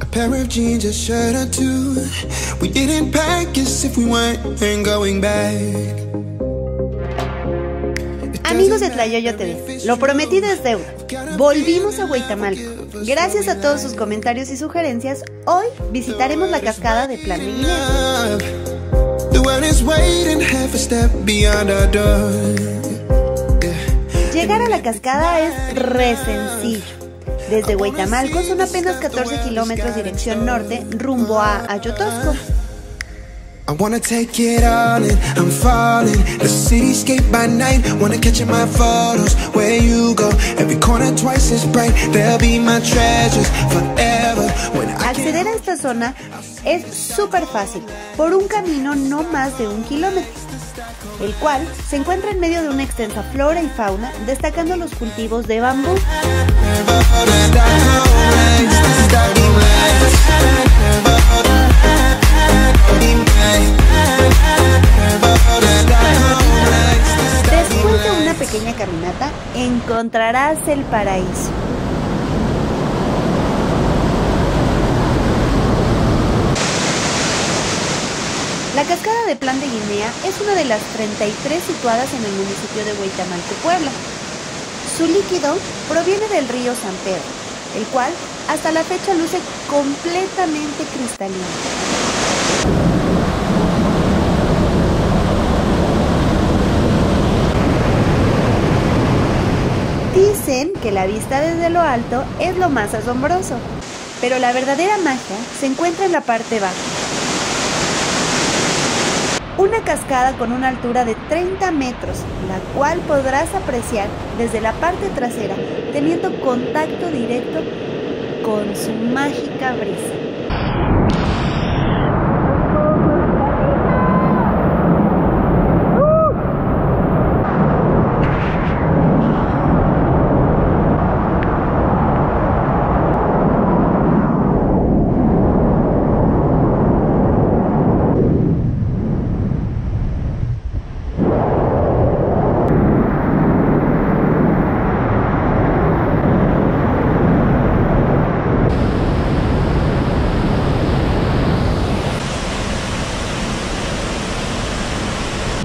A pair of jeans, a shirt or two. We didn't pack as if we weren't going back. Amigos de Tlayoyo TV, lo prometido es deuda. Volvimos a Hueytamalco. Gracias a todos sus comentarios y sugerencias, hoy visitaremos la cascada de Plan de Guinea. Llegar a la cascada es re sencillo. Desde Hueytamalco son apenas 14 kilómetros dirección norte rumbo a Ayotosco. I wanna take it all in, I'm falling. The cityscape by night, wanna catch in my photos. Where you go, every corner twice as bright. There'll be my treasures forever. Acceder a esta zona es súper fácil, por un camino no más de 1 kilómetro, el cual se encuentra en medio de una extensa flora y fauna, destacando los cultivos de bambú. Después de una pequeña caminata, encontrarás el paraíso. La cascada de Plan de Guinea es una de las 33 situadas en el municipio de Hueytamalco, Puebla. Su líquido proviene del río San Pedro, el cual hasta la fecha luce completamente cristalino. Dicen que la vista desde lo alto es lo más asombroso, pero la verdadera magia se encuentra en la parte baja. Una cascada con una altura de 30 metros, la cual podrás apreciar desde la parte trasera, teniendo contacto directo con su mágica brisa.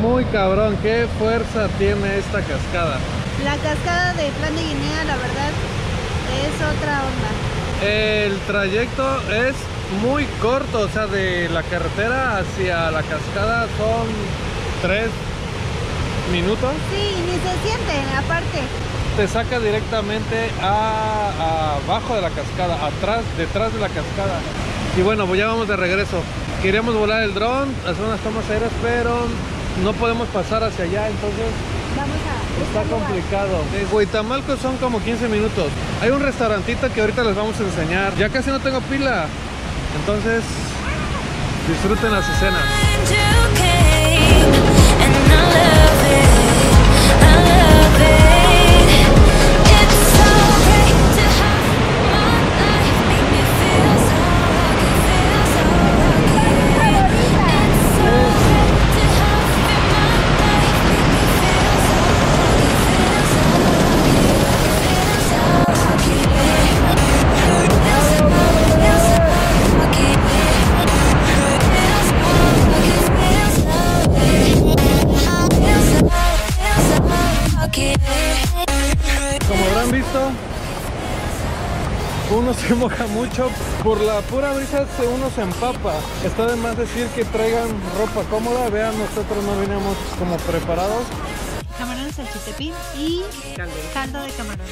Muy cabrón, qué fuerza tiene esta cascada. La cascada de Plan de Guinea, la verdad, es otra onda. El trayecto es muy corto, o sea, de la carretera hacia la cascada son 3 minutos. Sí, ni se siente, aparte. Te saca directamente abajo de la cascada, atrás, detrás de la cascada. Y bueno, pues ya vamos de regreso. Queríamos volar el dron, hacer unas tomas aéreas, pero no podemos pasar hacia allá, entonces vamos a está complicado. De Hueytamalco son como 15 minutos. Hay un restaurantito que ahorita les vamos a enseñar. Ya casi no tengo pila, entonces disfruten las escenas. Uno se moja mucho, por la pura brisa uno se empapa. Está de más decir que traigan ropa cómoda. Vean, nosotros no veníamos como preparados. Camarones al chiltepín y caldo de camarones.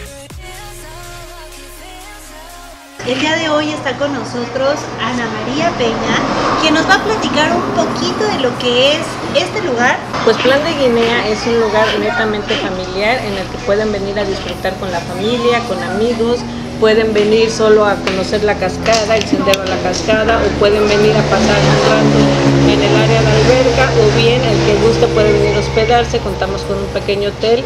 El día de hoy está con nosotros Ana María Peña, quien nos va a platicar un poquito de lo que es este lugar. Pues Plan de Guinea es un lugar netamente familiar en el que pueden venir a disfrutar con la familia, con amigos. Pueden venir solo a conocer la cascada, el sendero a la cascada, o pueden venir a pasar un rato en el área de alberca, o bien el que guste puede venir a hospedarse. Contamos con un pequeño hotel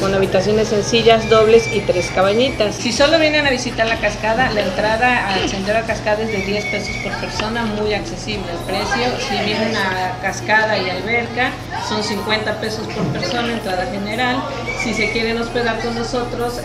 con habitaciones sencillas, dobles y 3 cabañitas. Si solo vienen a visitar la cascada, la entrada al sendero a cascada es de 10 pesos por persona, muy accesible el precio. Si vienen a cascada y alberca, son 50 pesos por persona, entrada general. Si se quieren hospedar con nosotros,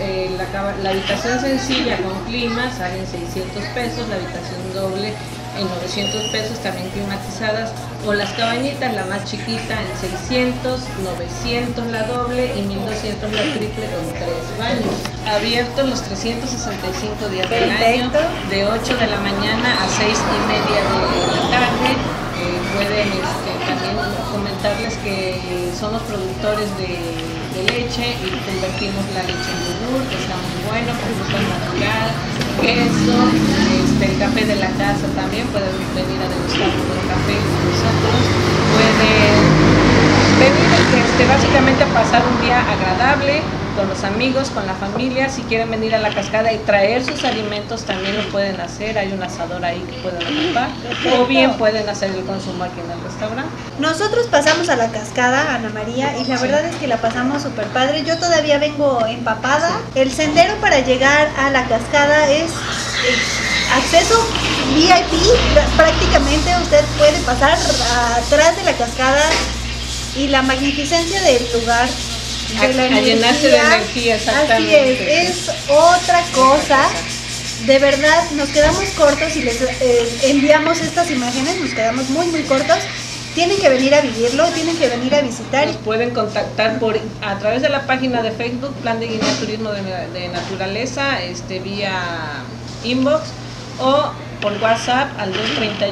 la habitación sencilla con clima sale en 600 pesos, la habitación doble en 900 pesos, también climatizadas, o las cabañitas, la más chiquita en 600, 900 la doble y 1200 la triple con 3 baños. Abiertos los 365 días del año, de 8 de la mañana a 6:30 de la tarde. Pueden también comentarles que somos productores de leche y convertimos la leche en yogur, que está muy bueno, con fruta natural, queso, el café de la casa también, pueden venir a degustar un café con nosotros, pueden venir básicamente a pasar un día agradable con los amigos, con la familia. Si quieren venir a la cascada y traer sus alimentos también lo pueden hacer, hay un asador ahí que pueden ocupar, o bien pueden hacer el consumo aquí en el restaurante. Nosotros pasamos a la cascada, Ana María, y la verdad es que la pasamos súper padre. Yo todavía vengo empapada. El sendero para llegar a la cascada es acceso VIP, prácticamente usted puede pasar atrás de la cascada y la magnificencia del lugar. A llenarse de energía, exactamente. Así es otra cosa. De verdad, nos quedamos cortos y les enviamos estas imágenes, nos quedamos muy, muy cortos. Tienen que venir a vivirlo, tienen que venir a visitar. Nos pueden contactar a través de la página de Facebook, Plan de Guinea Turismo de Naturaleza, vía inbox, o por WhatsApp al 231-132-8239, estoy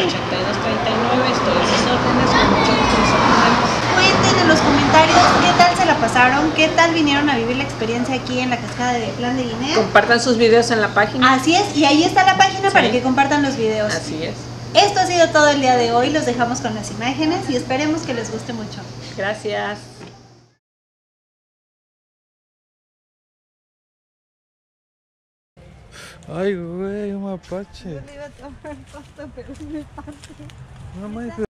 a sus órdenes, con mucho gusto los atendemos. Cuenten en los comentarios qué tal se la pasaron, qué tal vinieron a vivir la experiencia aquí en la cascada de Plan de Guinea. Compartan sus videos en la página. Así es, y ahí está la página para que compartan los videos. Así es. Esto ha sido todo el día de hoy, los dejamos con las imágenes y esperemos que les guste mucho. Gracias. Ay, güey, un mapache. Yo le iba a tomar el pasto, pero me parte. No,